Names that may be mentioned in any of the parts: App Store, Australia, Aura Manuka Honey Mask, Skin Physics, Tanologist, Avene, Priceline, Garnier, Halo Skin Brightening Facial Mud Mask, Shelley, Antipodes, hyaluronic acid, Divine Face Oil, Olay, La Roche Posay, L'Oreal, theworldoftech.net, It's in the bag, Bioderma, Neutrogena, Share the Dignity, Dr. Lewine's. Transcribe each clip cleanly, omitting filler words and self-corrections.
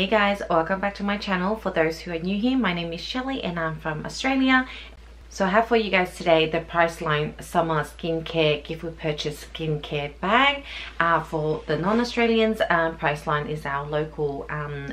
Hey guys, welcome back to my channel. For those who are new here, my name is Shelley and I'm from Australia. So I have for you guys today the Priceline Summer Skincare Giveaway Purchase Skincare Bag. For the non-Australians, Priceline is our local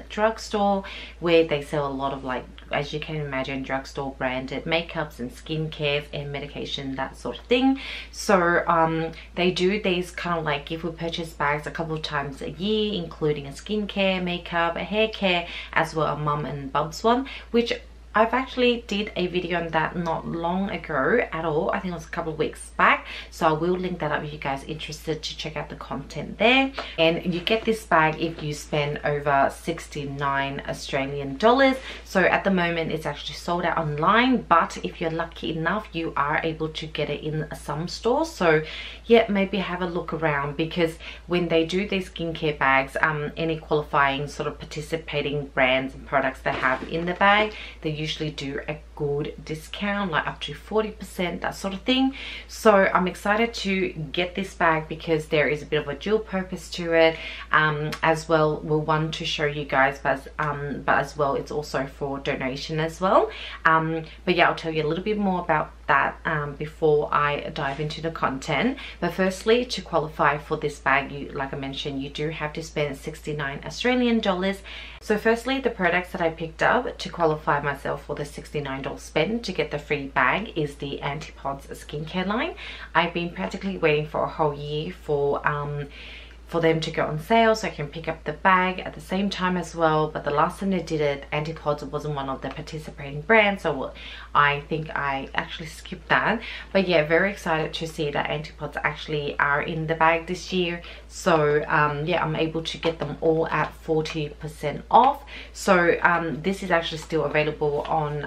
drugstore where they sell a lot of, like, as you can imagine, drugstore branded makeups and skincare and medication, that sort of thing. So they do these kind of like giveaway purchase bags a couple of times a year, including a skincare, makeup, a hair care, as well a mum and bubs one, which I've actually did a video on that not long ago at all. I think it was a couple of weeks back. So I will link that up if you guys are interested to check out the content there. And you get this bag if you spend over 69 Australian dollars. So at the moment it's actually sold out online, but if you're lucky enough, you are able to get it in some stores. So yeah, maybe have a look around, because when they do these skincare bags, any qualifying sort of participating brands and products they have in the bag, they usually do a good discount, like up to 40%, that sort of thing. So I'm excited to get this bag because there is a bit of a dual purpose to it, as well. Well, one to show you guys, but as well it's also for donation as well. But yeah, I'll tell you a little bit more about that before I dive into the content. But firstly, to qualify for this bag, you, like I mentioned, you do have to spend 69 Australian dollars. So firstly, the products that I picked up to qualify myself for the $69 spend to get the free bag is the Antipodes skincare line. I've been practically waiting for a whole year for them to go on sale so I can pick up the bag at the same time as well. But the last time they did it, Antipodes wasn't one of the participating brands, so I think I actually skipped that. But yeah, very excited to see that Antipodes actually are in the bag this year. So yeah, I'm able to get them all at 40% off. So this is actually still available on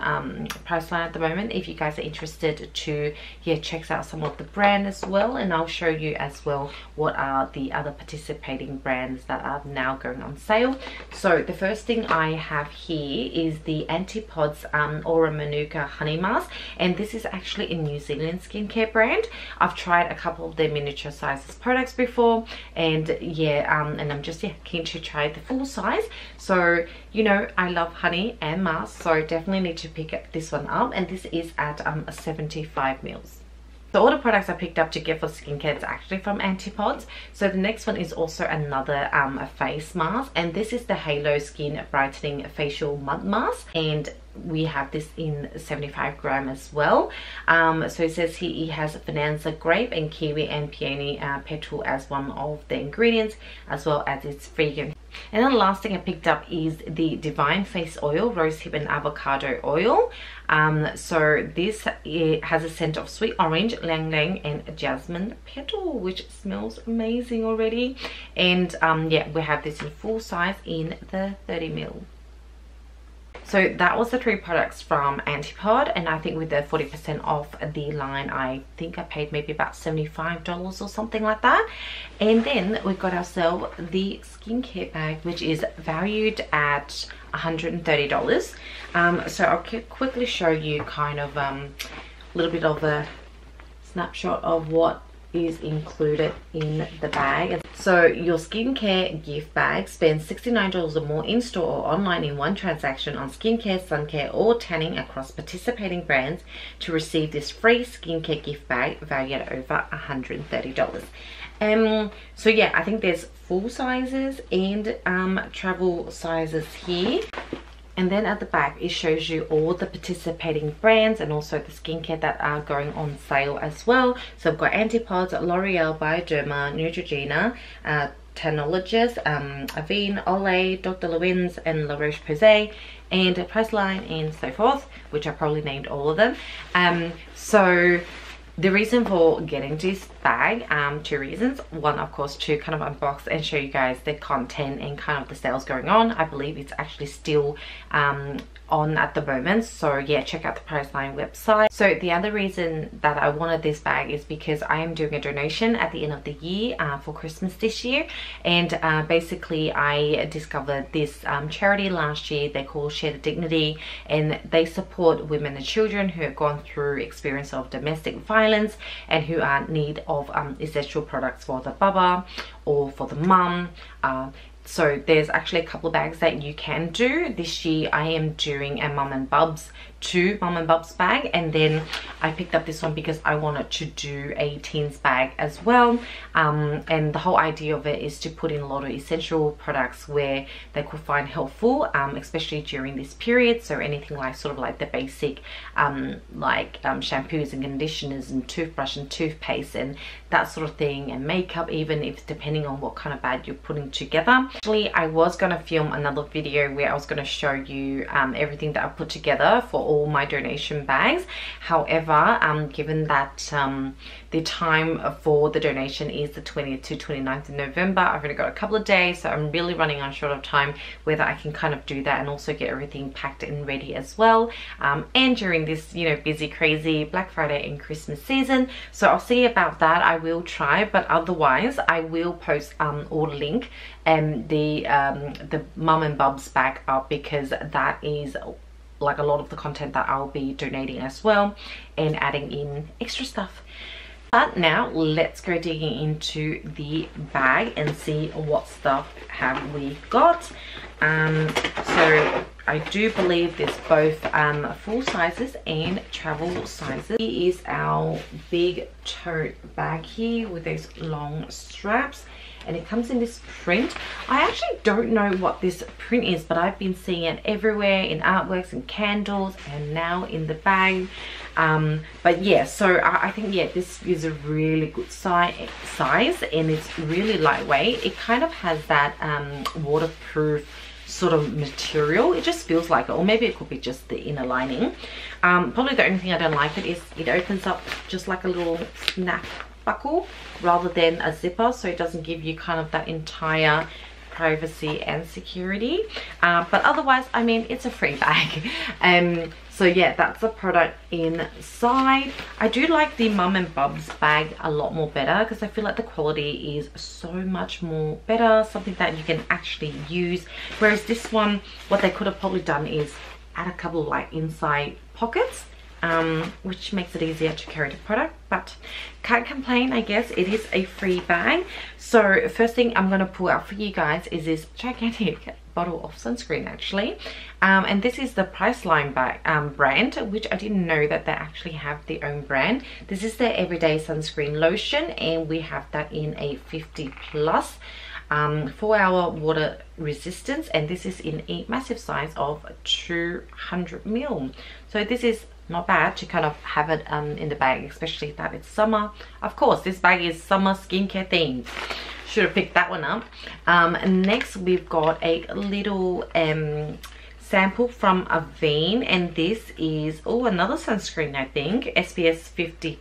Priceline at the moment if you guys are interested to, yeah, check out some of the brand as well. And I'll show you as well what are the other participating brands that are now going on sale. So the first thing I have here is the Antipodes Aura Manuka Honey Mask, and this is actually a New Zealand skincare brand. I've tried a couple of their miniature sizes products before, and yeah, and I'm just keen to try the full size. So you know, I love honey and masks, so definitely need to pick up this one up. And this is at 75 mils. So all the products I picked up to get for skincare is actually from Antipodes. So the next one is also another a face mask, and this is the Halo Skin Brightening Facial Mud Mask, and we have this in 75 gram as well. So it says here it has Finanza grape and kiwi and peony petal as one of the ingredients, as well as it's vegan. And then the last thing I picked up is the Divine Face Oil, Rosehip and Avocado Oil. So this, it has a scent of sweet orange, lang lang and jasmine petal, which smells amazing already. And yeah, we have this in full size in the 30 ml. So that was the three products from Antipod, and I think with the 40% off the line, I think I paid maybe about $75 or something like that. And then we got ourselves the skincare bag, which is valued at $130. So I'll quickly show you kind of a little bit of a snapshot of what is included in the bag. So your skincare gift bag, spends $69 or more in store or online in one transaction on skincare, sun care or tanning across participating brands to receive this free skincare gift bag valued at over $130. So yeah, I think there's full sizes and travel sizes here. And then at the back, it shows you all the participating brands and also the skincare that are going on sale as well. So I've got Antipodes, L'Oreal, Bioderma, Neutrogena, Tanologist, Avene, Olay, Dr. Lewine's and La Roche Posay, and Priceline and so forth, which I probably named all of them. So the reason for getting this bag, two reasons. One, of course, to kind of unbox and show you guys the content and kind of the sales going on. I believe it's actually still on at the moment, so yeah, check out the Priceline website. So the other reason that I wanted this bag is because I am doing a donation at the end of the year for Christmas this year, and basically I discovered this charity last year. They call Share the Dignity, and they support women and children who have gone through experience of domestic violence and who are in need of essential products for the baba or for the mum. So there's actually a couple of bags that you can do. This year I am doing a Mum and Bubs, two Mum and Bubs bag, and then I picked up this one because I wanted to do a teens bag as well. And the whole idea of it is to put in a lot of essential products where they could find helpful, especially during this period. So anything like sort of like the basic shampoos and conditioners and toothbrush and toothpaste and that sort of thing, and makeup, even if depending on what kind of bag you're putting together. Actually, I was going to film another video where I was going to show you everything that I put together for all my donation bags. However, given that the time for the donation is the 20th to 29th of November, I've only got a couple of days, so I'm really running on short of time whether I can kind of do that and also get everything packed and ready as well. And during this, you know, busy, crazy Black Friday and Christmas season. So I'll see about that. I will try, but otherwise I will post or link the Mum and Bubs back up, because that is like a lot of the content that I'll be donating as well and adding in extra stuff. But now let's go digging into the bag and see what stuff have we got. So I do believe there's both full sizes and travel sizes. Here is our big tote bag here with these long straps, and it comes in this print. I actually don't know what this print is, but I've been seeing it everywhere in artworks and candles and now in the bag. But yeah, so I think, yeah, this is a really good size and it's really lightweight. It kind of has that waterproof sort of material. It just feels like it, or maybe it could be just the inner lining. Probably the only thing I don't like it is it opens up just like a little snap buckle rather than a zipper, so it doesn't give you kind of that entire privacy and security. But otherwise, I mean, it's a free bag. So yeah, that's the product inside. I do like the Mum and Bubs bag a lot more better because I feel like the quality is so much more better, something that you can actually use. Whereas this one, what they could have probably done is add a couple of like inside pockets, which makes it easier to carry the product, but can't complain. I guess it is a free bag. So first thing I'm going to pull out for you guys is this gigantic bottle of sunscreen, actually. And this is the Priceline brand, which I didn't know that they actually have their own brand. This is their everyday sunscreen lotion, and we have that in a 50+ 4-hour water resistance, and this is in a massive size of 200ml. So this is not bad to kind of have it in the bag, especially that it's summer. Of course, this bag is summer skincare themed. Should have picked that one up. Next, we've got a little sample from Avene, and this is another sunscreen, I think, SPS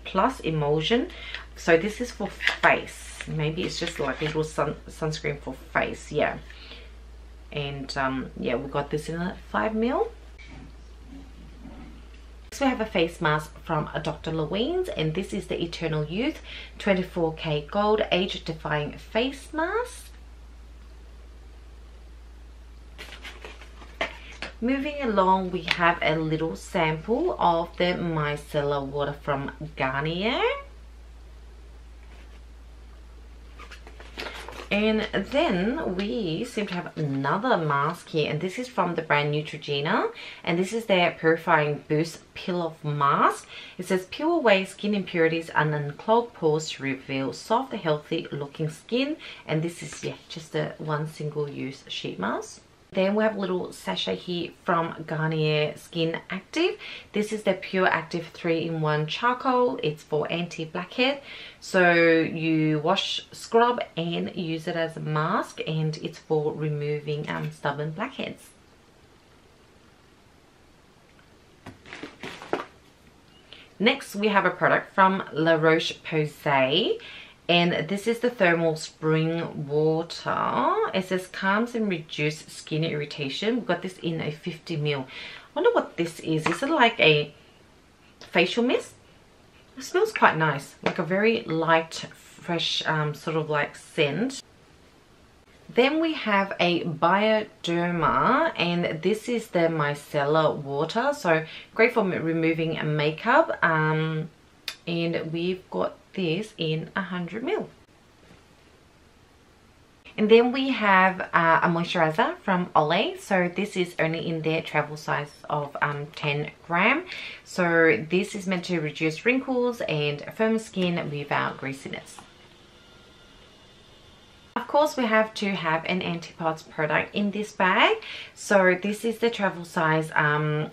50+ emulsion. So this is for face. Maybe it's just like a little sunscreen for face, yeah. And yeah, we got this in a 5ml. Next, we have a face mask from Dr. Lewine's, and this is the Eternal Youth 24K Gold Age Defying Face Mask. Moving along, we have a little sample of the micellar water from Garnier. And then we seem to have another mask here, and this is from the brand Neutrogena, and this is their Purifying Boost Peel-Off Mask. It says, peel away skin impurities and unclog pores to reveal soft, healthy looking skin. And this is, yeah, just a one single use sheet mask. Then we have a little sachet here from Garnier Skin Active. This is the Pure Active 3-in-1 Charcoal. It's for anti-blackhead. So you wash, scrub and use it as a mask, and it's for removing stubborn blackheads. Next, we have a product from La Roche Posay, and this is the Thermal Spring Water. It says calms and reduce skin irritation. We've got this in a 50ml. I wonder what this is. Is it like a facial mist? It smells quite nice, like a very light, fresh sort of like scent. Then we have a Bioderma, and this is the micellar water. So great for removing makeup. And we've got this in 100ml. And then we have a moisturizer from Olay. So this is only in their travel size of 10 gram. So this is meant to reduce wrinkles and firm skin without greasiness. Of course, we have to have an Antipodes product in this bag. So this is the travel size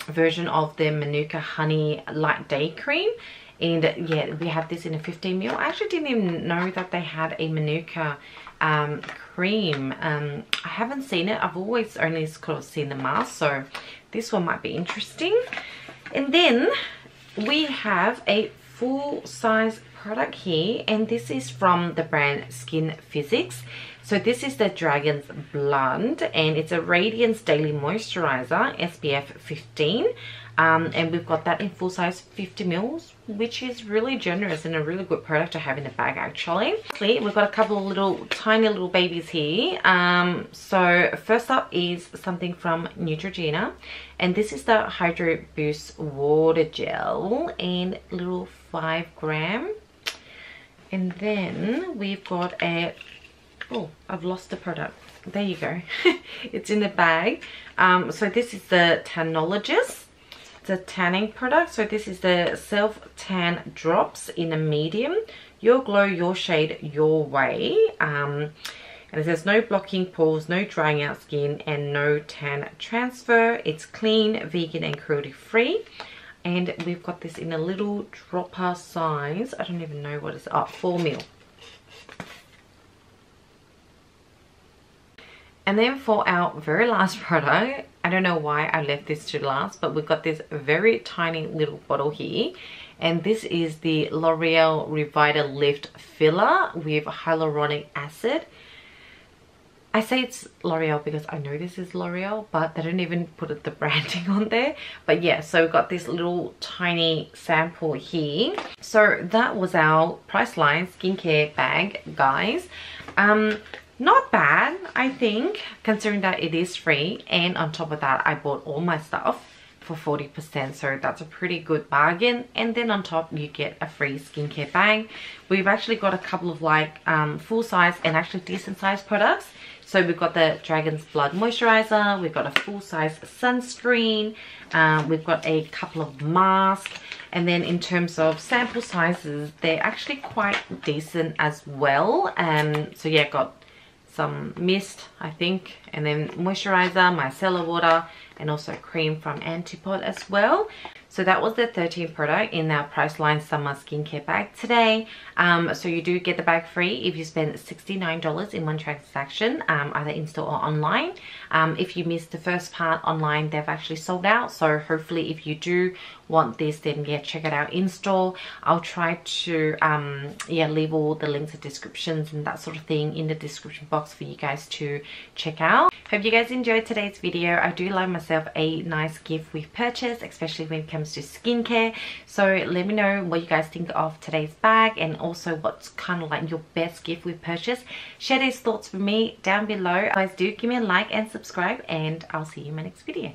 version of the Manuka Honey Light Day Cream. And yeah, we have this in a 15ml. I actually didn't even know that they had a Manuka cream. I haven't seen it. I've always only sort of seen the mask. So this one might be interesting. And then we have a full-size product here, and this is from the brand Skin Physics. So this is the Dragon's Blood, and it's a Radiance Daily Moisturizer SPF 15, and we've got that in full size 50ml, which is really generous and a really good product to have in the bag actually. We've got a couple of little tiny little babies here. So first up is something from Neutrogena, and this is the Hydro Boost Water Gel in little 5 gram. And then we've got a, oh, I've lost the product. There you go. It's in the bag. So this is the Tanologist. It's a tanning product. So this is the self-tan drops in a medium. Your glow, your shade, your way. And it says no blocking pores, no drying out skin, and no tan transfer. It's clean, vegan, and cruelty free. And we've got this in a little dropper size. I don't even know what it's, oh, 4ml. And then for our very last product, I don't know why I left this to last, but we've got this very tiny little bottle here. And this is the L'Oreal Revitalift Filler with hyaluronic acid. I say it's L'Oreal because I know this is L'Oreal, but they don't even put the branding on there. But yeah, so we've got this little tiny sample here. So that was our Priceline skincare bag, guys. Not bad, I think, considering that it is free. And on top of that, I bought all my stuff for 40%, so that's a pretty good bargain. And then on top you get a free skincare bag. We've actually got a couple of like full size and actually decent size products. So we've got the Dragon's Blood moisturizer, we've got a full size sunscreen, we've got a couple of masks. And then in terms of sample sizes, they're actually quite decent as well. So yeah, got some mist, I think, and then moisturizer, micellar water, and also cream from Antipodes as well. So that was the 13th product in our Priceline Summer Skincare Bag today. So you do get the bag free if you spend $69 in one transaction, either in-store or online. If you missed the first part online, they've actually sold out. So hopefully if you do want this, then yeah, check it out in-store. I'll try to yeah, leave all the links and descriptions and that sort of thing in the description box for you guys to check out. Hope you guys enjoyed today's video. I do like myself a nice gift with purchase, especially when it comes to skincare. So let me know what you guys think of today's bag, and also what's kind of like your best gift with purchase. Share those thoughts with me down below. Guys, do give me a like and subscribe, and I'll see you in my next video.